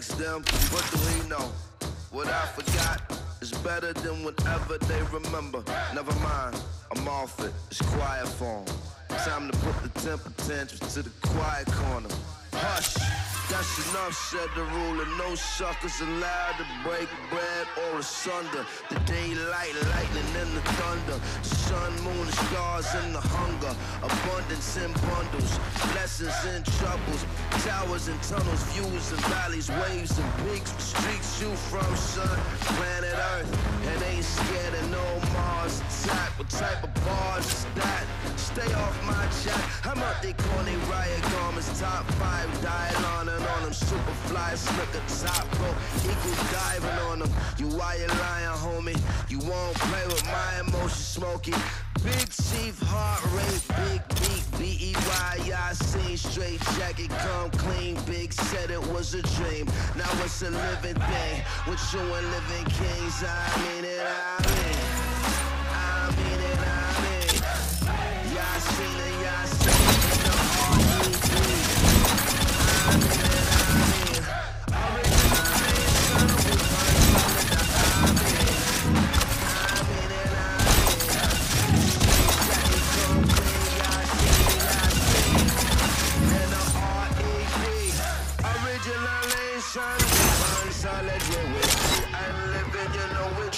ask them what do we know. What I forgot is better than whatever they remember. Never mind, I'm off it, it's quiet form. Time to put the temper tantrums to the quiet corner. Hush, that's enough, said the ruler. No suckers allowed to break bread or asunder. The daylight, lightning and the thunder, sun, moon, and stars and the hunger. Abundance in bundles, blessings and troubles, towers and tunnels, views and valleys, waves and peaks. Streets you from, son, planet Earth, and ain't scared of no Mars attack. What type of bars is that? Stay off my chat. I'm out they corny riot garments, top 5 dial on and on them, super fly slicker top rope, equal diving on them. You why you lying, homie? You won't play with my emotions, Smokey. Big chief, heart rate, big beat, B-E-Y, I seen straight jacket, come clean. Big said it was a dream, now it's a living thing. With you and living kings, I mean it, I mean.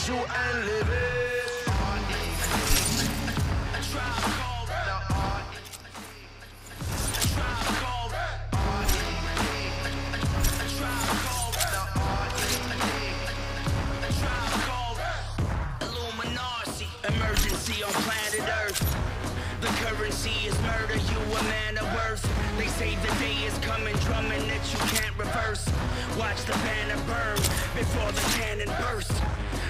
You ain't living. A tribe called the art. A tribe called the art. A tribe called the art. A tribe called Illuminati. Emergency on planet Earth. The currency is murder. You a man of worth. They say the day is coming, drumming that you can't reverse. Watch the banner burn before the cannon bursts.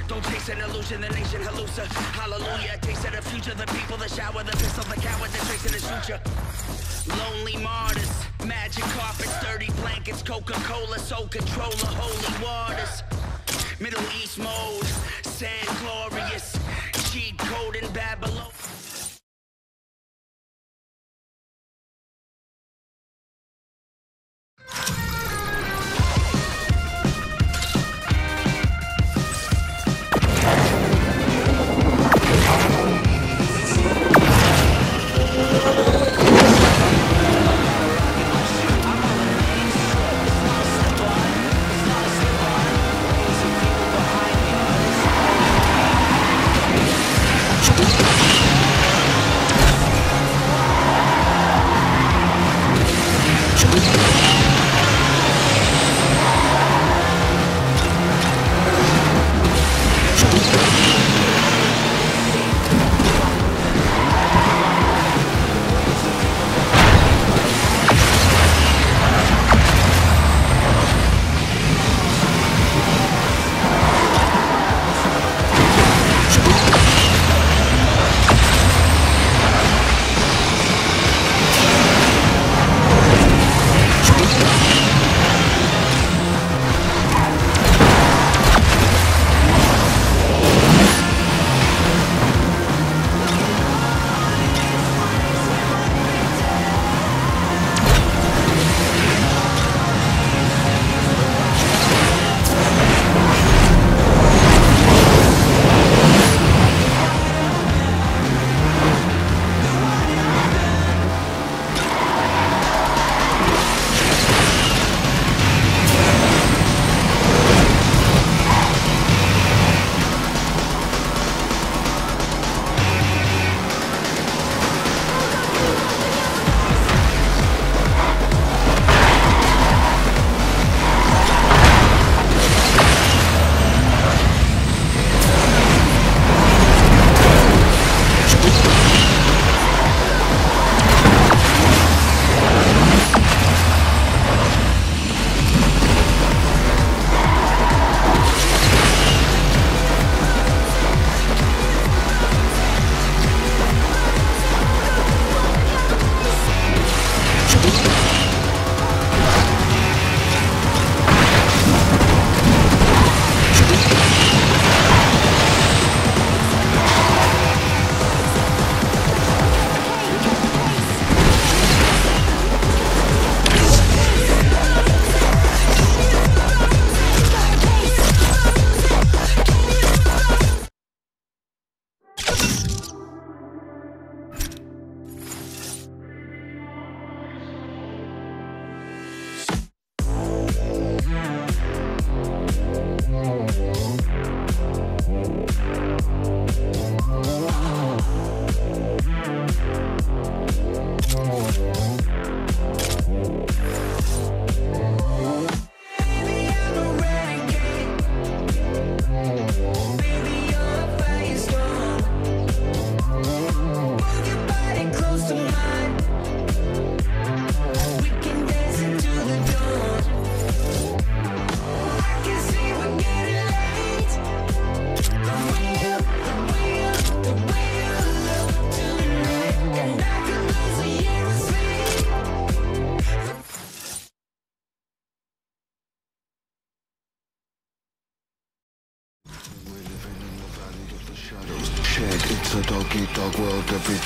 Don't taste an illusion, the nation hallucinates. Hallelujah, taste of the future, the people, the shower, the pistol, the coward, the trace in the future. Lonely martyrs, magic carpets, dirty blankets, Coca-Cola, soul controller, holy waters. Middle East mode, sand glorious, cheat code in Babylon.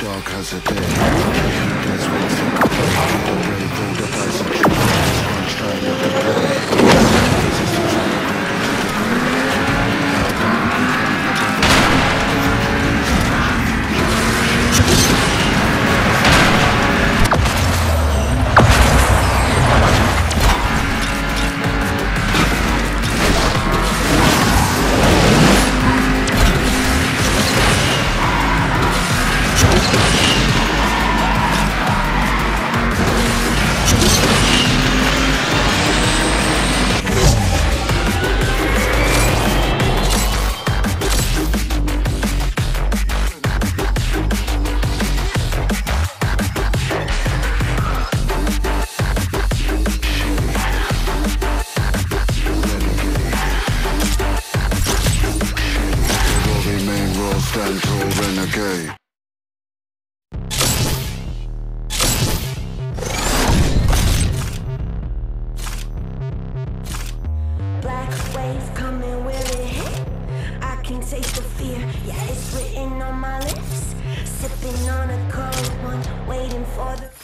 dog has a day. That's what it's like. The brave hold up as a tree. That's what I'm trying to do. This is what I'm going to do. Now I'm going to come to the ground. Waiting on my lips, sipping on a cold one, waiting for the